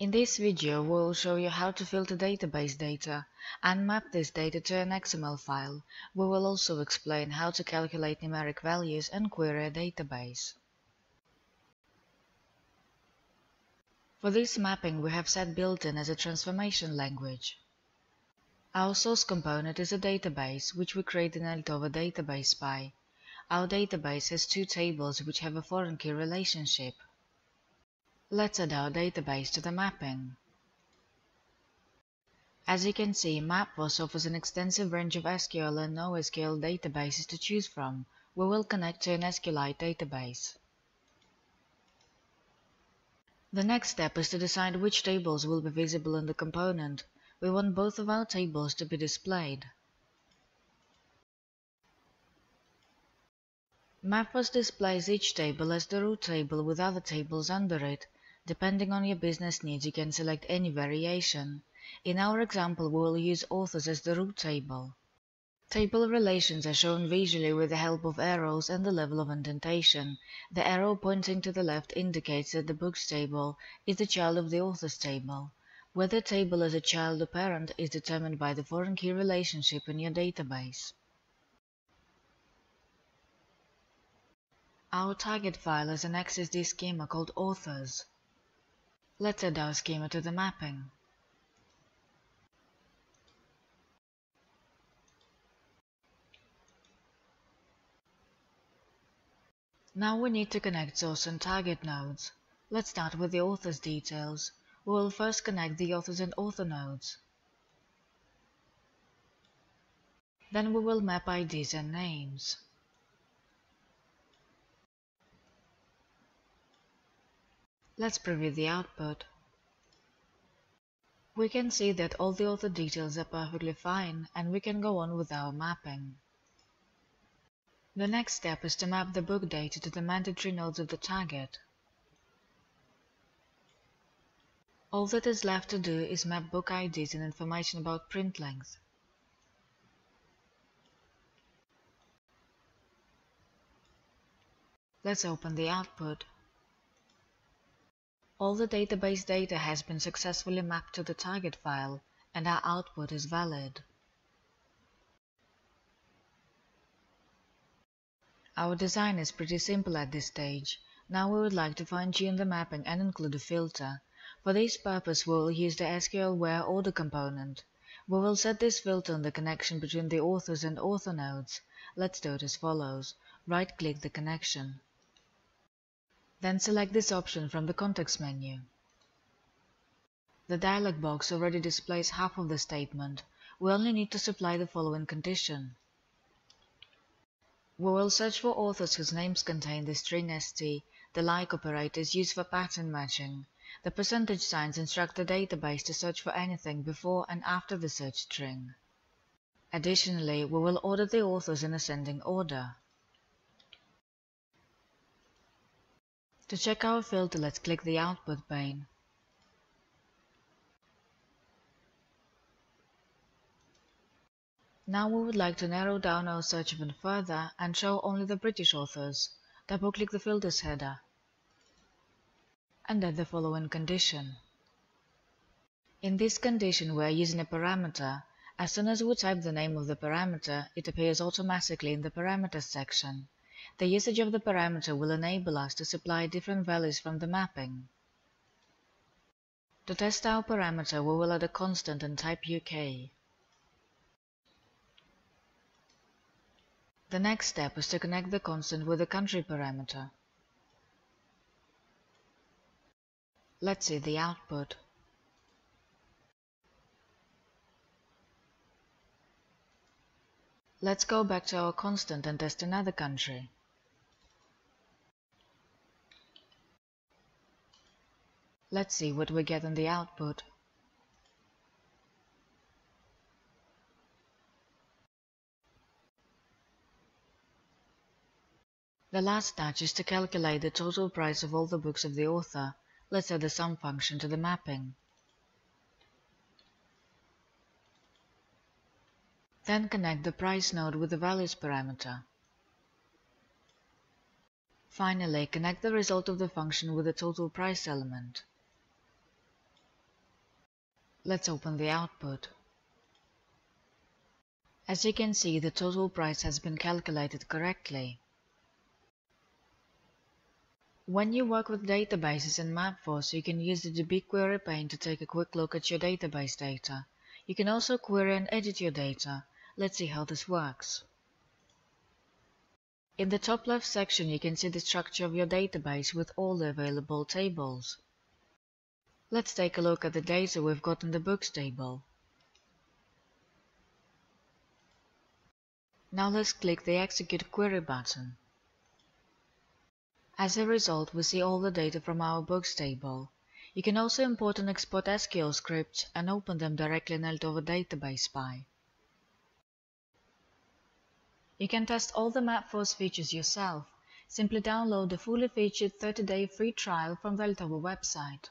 In this video we'll show you how to filter database data and map this data to an XML file. We will also explain how to calculate numeric values and query a database. For this mapping we have set built-in as a transformation language. Our source component is a database which we create in Altova Database Spy. Our database has two tables which have a foreign key relationship. Let's add our database to the mapping. As you can see, MapForce offers an extensive range of SQL and No SQL databases to choose from. We will connect to an SQLite database. The next step is to decide which tables will be visible in the component. We want both of our tables to be displayed. MapForce displays each table as the root table with other tables under it. Depending on your business needs, you can select any variation. In our example, we will use authors as the root table. Table relations are shown visually with the help of arrows and the level of indentation. The arrow pointing to the left indicates that the books table is the child of the authors table. Whether a table is a child or parent is determined by the foreign key relationship in your database. Our target file is an XSD schema called authors. Let's add our schema to the mapping. Now we need to connect source and target nodes. Let's start with the authors details. We will first connect the authors and author nodes. Then we will map IDs and names. Let's preview the output. We can see that all the author details are perfectly fine and we can go on with our mapping. The next step is to map the book data to the mandatory nodes of the target. All that is left to do is map book IDs and information about print length. Let's open the output. All the database data has been successfully mapped to the target file, and our output is valid. Our design is pretty simple at this stage. Now we would like to fine-tune the mapping and include a filter. For this purpose we will use the SQL where order component. We will set this filter on the connection between the authors and author nodes. Let's do it as follows. Right-click the connection. Then select this option from the context menu. The dialog box already displays half of the statement. We only need to supply the following condition. We will search for authors whose names contain the string st. The like operator is used for pattern matching. The percentage signs instruct the database to search for anything before and after the search string. Additionally, we will order the authors in ascending order. To check our filter, let's click the output pane. Now we would like to narrow down our search even further and show only the British authors. Double-click the filters header and add the following condition. In this condition we are using a parameter. As soon as we type the name of the parameter, it appears automatically in the parameters section. The usage of the parameter will enable us to supply different values from the mapping. To test our parameter, we will add a constant and type UK. The next step is to connect the constant with the country parameter. Let's see the output. Let's go back to our constant and test another country. Let's see what we get on the output. The last touch is to calculate the total price of all the books of the author. Let's add the sum function to the mapping. Then connect the price node with the values parameter. Finally, connect the result of the function with the total price element. Let's open the output. As you can see, the total price has been calculated correctly. When you work with databases in MapForce, you can use the dbQuery pane to take a quick look at your database data. You can also query and edit your data. Let's see how this works. In the top left section, you can see the structure of your database with all the available tables. Let's take a look at the data we've got in the books table. Now let's click the Execute Query button. As a result, we see all the data from our books table. You can also import and export SQL scripts and open them directly in Altova Database Spy. You can test all the MapForce features yourself. Simply download the fully featured 30-day free trial from the Altova website.